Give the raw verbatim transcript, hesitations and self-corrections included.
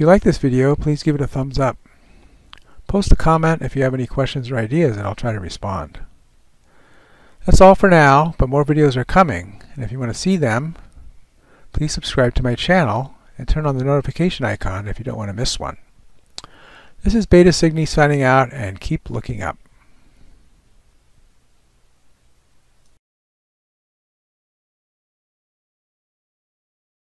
If you like this video, please give it a thumbs up. Post a comment if you have any questions or ideas, and I'll try to respond. That's all for now, but more videos are coming, and if you want to see them, please subscribe to my channel and turn on the notification icon if you don't want to miss one. This is BetaSigny signing out, and keep looking up.